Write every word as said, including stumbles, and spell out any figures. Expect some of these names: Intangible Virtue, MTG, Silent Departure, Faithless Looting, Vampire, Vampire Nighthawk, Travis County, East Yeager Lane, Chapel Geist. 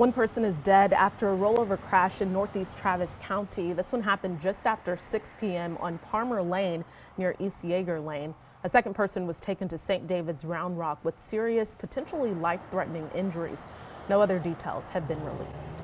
One person is dead after a rollover crash in northeast Travis County. This one happened just after six p m on Palmer Lane near East Yeager Lane. A second person was taken to Saint David's Round Rock with serious, potentially life-threatening injuries. No other details have been released.